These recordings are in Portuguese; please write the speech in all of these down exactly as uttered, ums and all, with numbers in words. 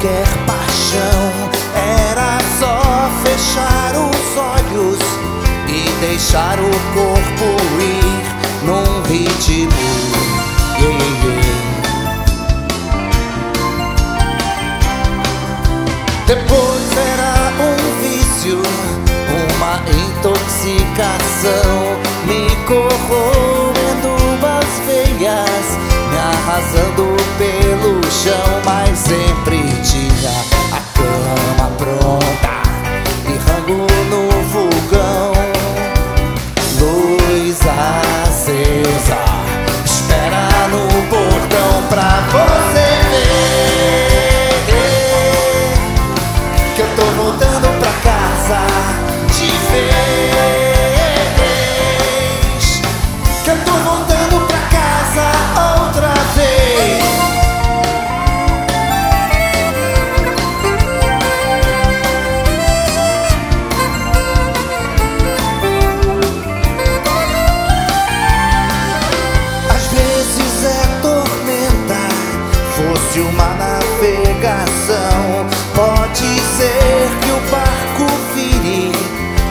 qualquer paixão. Era só fechar os olhos e deixar o corpo ir num ritmo. Yeah, yeah. Depois era um vício, uma intoxicação, me corroendo as veias, me arrasando pelo chão, mas sempre tinha a cama pronta e rango no vulcão. Luz acesa, espera no portão pra você ver que eu tô voltando pra casa de vez, que eu tô voltando pra casa outra vez. De uma navegação, pode ser que o barco vire,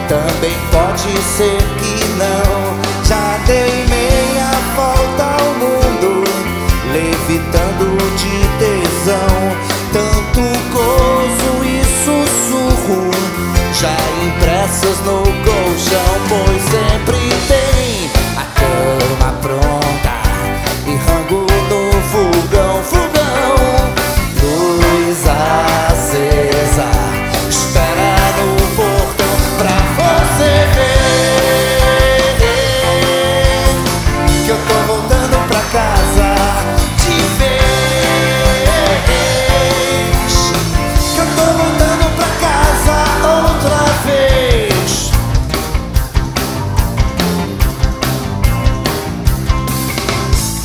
também pode ser que não. Já dei meia volta ao mundo, levitando de tesão. Tanto gozo e sussurro, já impressas no colchão, pois sempre tem a cama pronta e rango no fogão, fogão. Luz acesa, espera no portão pra você ver que eu tô voltando pra casa de vez, que eu tô voltando pra casa outra vez.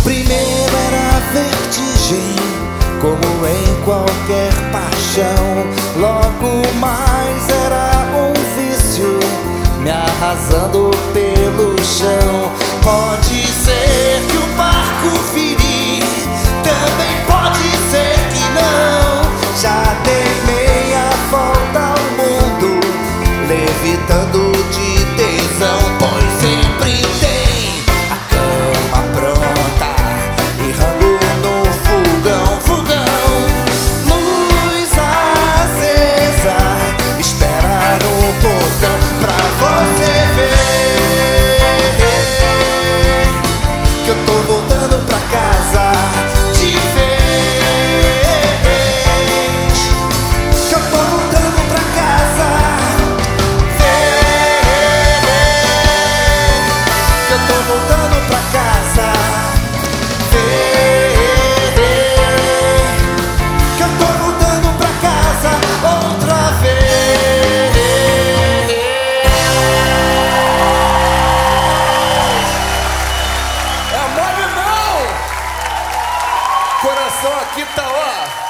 Primeiro era a vertigem, como em qualquer paixão. Logo mais era um vício, me arrasando pelo chão. Pode ser que o barco vire, também pode ser que não. Já dei meia volta ao mundo, levitando de tesão, pois sempre tem a cama pronta e rango no fogão, fogão. Coração aqui tá ó.